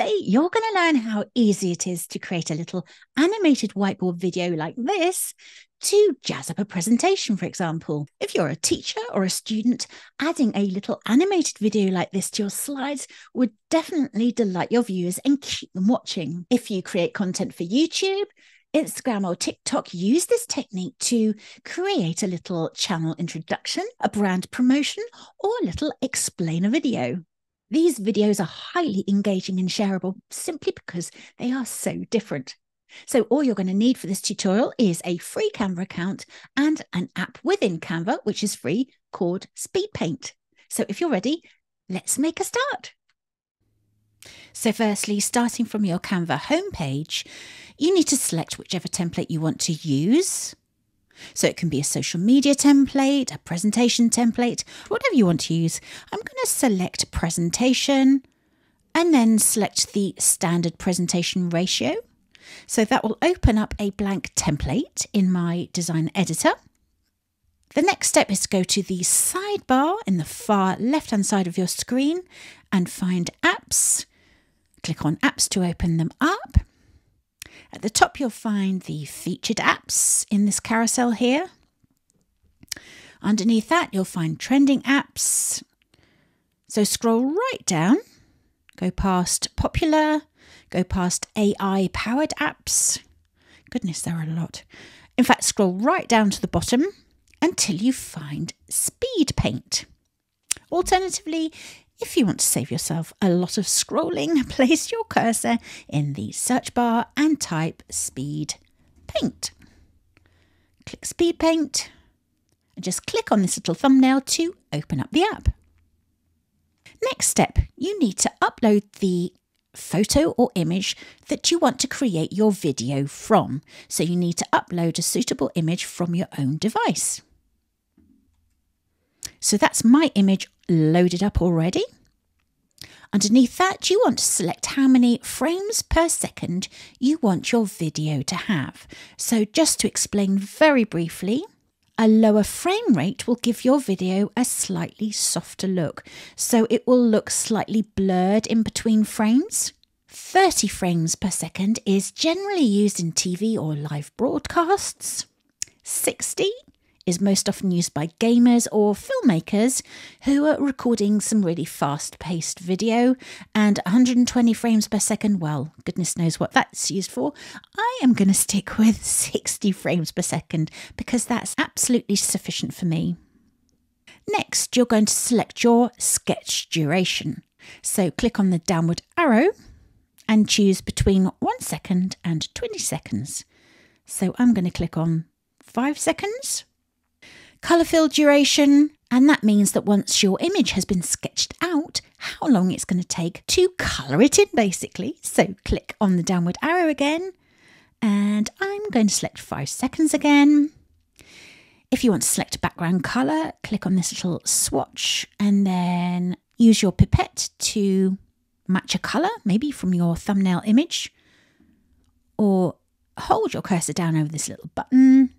Today, you're going to learn how easy it is to create a little animated whiteboard video like this to jazz up a presentation, for example. If you're a teacher or a student, adding a little animated video like this to your slides would definitely delight your viewers and keep them watching. If you create content for YouTube, Instagram or TikTok, use this technique to create a little channel introduction, a brand promotion, or a little explainer video. These videos are highly engaging and shareable simply because they are so different. So all you're going to need for this tutorial is a free Canva account and an app within Canva, which is free, called Speed Paint. So if you're ready, let's make a start. So firstly, starting from your Canva homepage, you need to select whichever template you want to use. So it can be a social media template, a presentation template, whatever you want to use. I'm going to select presentation and then select the standard presentation ratio. So that will open up a blank template in my design editor. The next step is to go to the sidebar in the far left-hand side of your screen and find apps. Click on apps to open them up. At the top, you'll find the featured apps in this carousel here. Underneath that, you'll find trending apps. So scroll right down, go past popular, go past AI-powered apps. Goodness, there are a lot. In fact, scroll right down to the bottom until you find Speed Paint. Alternatively, if you want to save yourself a lot of scrolling, place your cursor in the search bar and type Speed Paint. Click Speed Paint and just click on this little thumbnail to open up the app. Next step, you need to upload the photo or image that you want to create your video from. So you need to upload a suitable image from your own device. So that's my image loaded up already. Underneath that, you want to select how many frames per second you want your video to have. So just to explain very briefly, a lower frame rate will give your video a slightly softer look. So it will look slightly blurred in between frames. 30 frames per second is generally used in TV or live broadcasts. 60 is most often used by gamers or filmmakers who are recording some really fast-paced video, and 120 frames per second, well, goodness knows what that's used for. I am going to stick with 60 frames per second because that's absolutely sufficient for me. Next, you're going to select your sketch duration. So click on the downward arrow and choose between 1 second and 20 seconds. So I'm going to click on 5 seconds. Colour fill duration, and that means that once your image has been sketched out, how long it's going to take to colour it in, basically. So click on the downward arrow again, and I'm going to select 5 seconds again. If you want to select a background colour, click on this little swatch and then use your pipette to match a colour, maybe from your thumbnail image, or hold your cursor down over this little button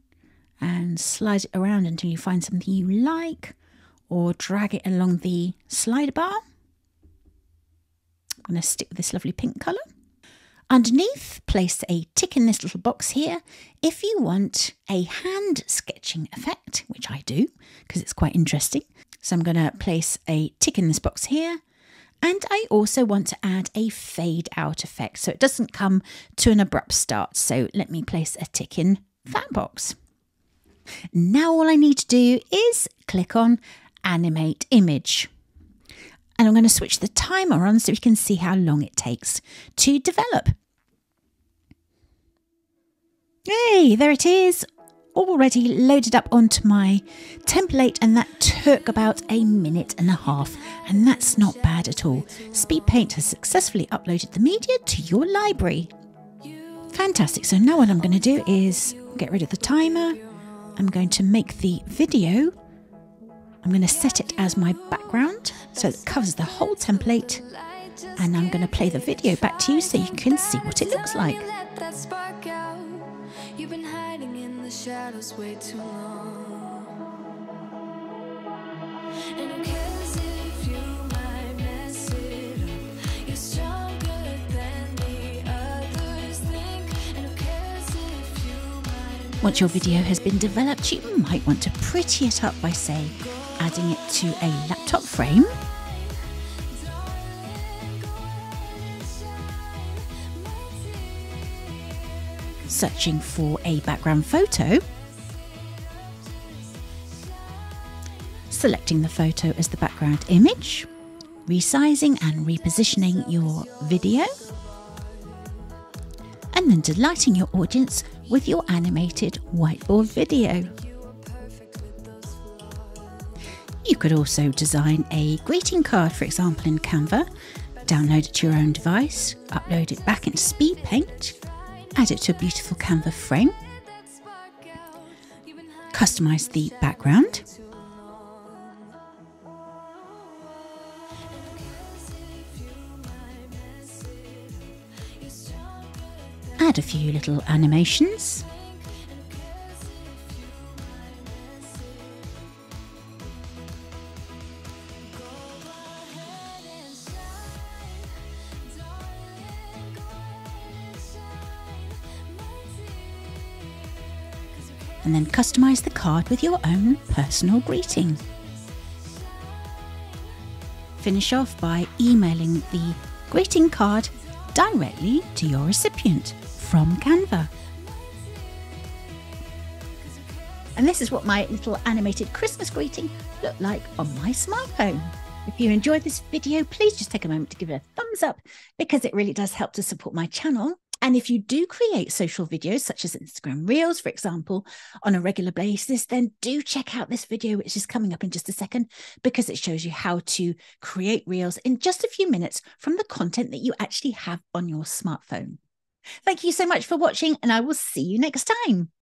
and slide it around until you find something you like, or drag it along the slider bar. I'm going to stick with this lovely pink colour. Underneath, place a tick in this little box here if you want a hand sketching effect, which I do because it's quite interesting. So I'm going to place a tick in this box here, and I also want to add a fade out effect so it doesn't come to an abrupt start. So let me place a tick in that box. Now all I need to do is click on Animate Image. And I'm going to switch the timer on so we can see how long it takes to develop. Yay, there it is, already loaded up onto my template, and that took about 1.5 minutes, and that's not bad at all. Speed Paint has successfully uploaded the media to your library. Fantastic, so now what I'm going to do is get rid of the timer. I'm going to make the video. I'm going to set it as my background so it covers the whole template, and I'm going to play the video back to you so you can see what it looks like. You've been hiding in the shadows way too long. Once your video has been developed, you might want to pretty it up by, say, adding it to a laptop frame, searching for a background photo, selecting the photo as the background image, resizing and repositioning your video, and then delighting your audience with your animated whiteboard video. You could also design a greeting card, for example, in Canva, download it to your own device, upload it back into Speed Paint, add it to a beautiful Canva frame, customize the background, add a few little animations, and then customize the card with your own personal greeting. Finish off by emailing the greeting card directly to your recipient from Canva. And this is what my little animated Christmas greeting looked like on my smartphone. If you enjoyed this video, please just take a moment to give it a thumbs up, because it really does help to support my channel. And if you do create social videos, such as Instagram Reels, for example, on a regular basis, then do check out this video, which is coming up in just a second, because it shows you how to create Reels in just a few minutes from the content that you actually have on your smartphone. Thank you so much for watching, and I will see you next time.